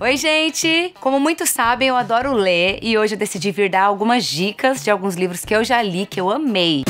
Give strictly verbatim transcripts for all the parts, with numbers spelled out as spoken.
Oi, gente! Como muitos sabem, eu adoro ler e hoje eu decidi vir dar algumas dicas de alguns livros que eu já li, que eu amei.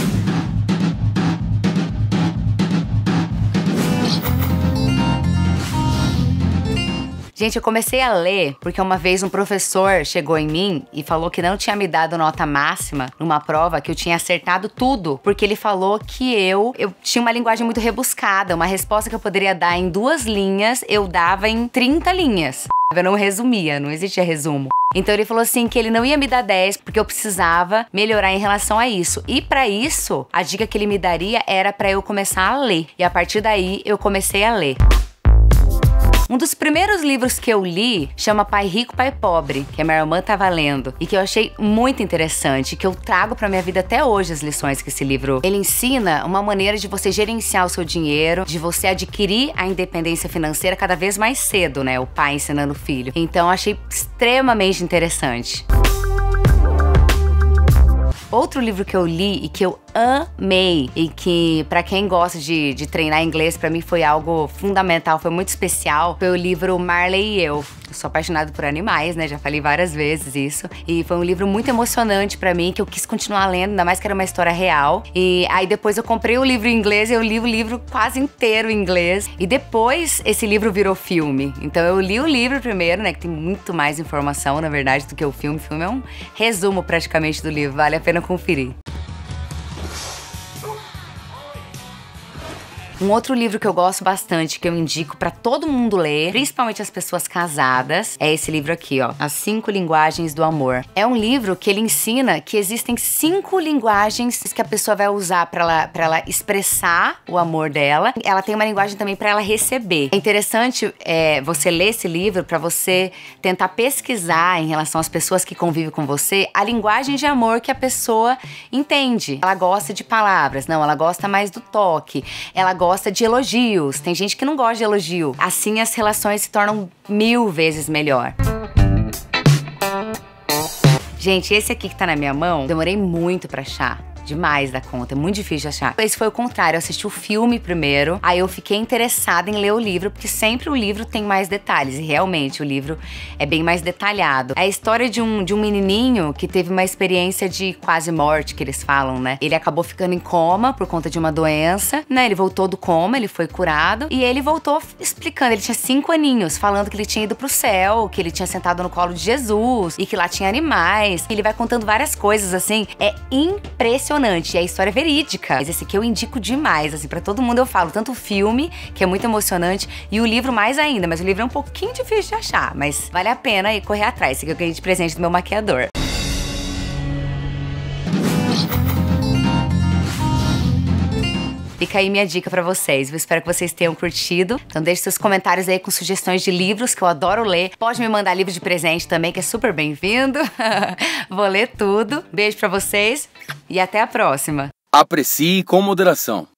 Gente, eu comecei a ler porque uma vez um professor chegou em mim e falou que não tinha me dado nota máxima numa prova, que eu tinha acertado tudo, porque ele falou que eu, eu tinha uma linguagem muito rebuscada, uma resposta que eu poderia dar em duas linhas, eu dava em trinta linhas. Eu não resumia, não existia resumo. Então ele falou assim que ele não ia me dar dez porque eu precisava melhorar em relação a isso. E pra isso, a dica que ele me daria era pra eu começar a ler. E a partir daí, eu comecei a ler. Um dos primeiros livros que eu li chama Pai Rico, Pai Pobre, que a minha irmã tava lendo e que eu achei muito interessante, que eu trago pra minha vida até hoje as lições que esse livro... Ele ensina uma maneira de você gerenciar o seu dinheiro, de você adquirir a independência financeira cada vez mais cedo, né? O pai ensinando o filho. Então, eu achei extremamente interessante. Outro livro que eu li e que eu amei e que, pra quem gosta de, de treinar inglês, pra mim foi algo fundamental, foi muito especial, foi o livro Marley e Eu. Eu sou apaixonada por animais, né? Já falei várias vezes isso. E foi um livro muito emocionante pra mim, que eu quis continuar lendo, ainda mais que era uma história real. E aí depois eu comprei o livro em inglês e eu li o livro quase inteiro em inglês. E depois esse livro virou filme. Então eu li o livro primeiro, né? Que tem muito mais informação, na verdade, do que o filme. O filme é um resumo praticamente do livro, vale a pena conferir. Um outro livro que eu gosto bastante, que eu indico pra todo mundo ler, principalmente as pessoas casadas, é esse livro aqui, ó. As Cinco Linguagens do Amor. É um livro que ele ensina que existem cinco linguagens que a pessoa vai usar pra ela, pra ela expressar o amor dela. Ela tem uma linguagem também pra ela receber. É interessante é, você ler esse livro pra você tentar pesquisar em relação às pessoas que convivem com você a linguagem de amor que a pessoa entende. Ela gosta de palavras, não, ela gosta mais do toque, ela gosta gosta de elogios. Tem gente que não gosta de elogio. Assim, as relações se tornam mil vezes melhor. Gente, esse aqui que tá na minha mão, demorei muito pra achar. Demais da conta, é muito difícil de achar. Esse foi o contrário, eu assisti o filme primeiro, aí eu fiquei interessada em ler o livro, porque sempre o livro tem mais detalhes, e realmente o livro é bem mais detalhado. É a história de um, de um menininho que teve uma experiência de quase morte, que eles falam, né? Ele acabou ficando em coma por conta de uma doença, né? Ele voltou do coma, ele foi curado, e ele voltou explicando, ele tinha cinco aninhos, falando que ele tinha ido pro céu, que ele tinha sentado no colo de Jesus, e que lá tinha animais. Ele vai contando várias coisas, assim, é impressionante. É a história verídica. Mas esse aqui eu indico demais, assim, pra todo mundo eu falo. Tanto o filme, que é muito emocionante, e o livro mais ainda. Mas o livro é um pouquinho difícil de achar, mas vale a pena ir correr atrás. Esse aqui eu ganhei de presente do meu maquiador. Fica aí minha dica pra vocês, eu espero que vocês tenham curtido. Então deixe seus comentários aí com sugestões de livros, que eu adoro ler. Pode me mandar livro de presente também, que é super bem-vindo. Vou ler tudo. Beijo pra vocês e até a próxima. Aprecie com moderação.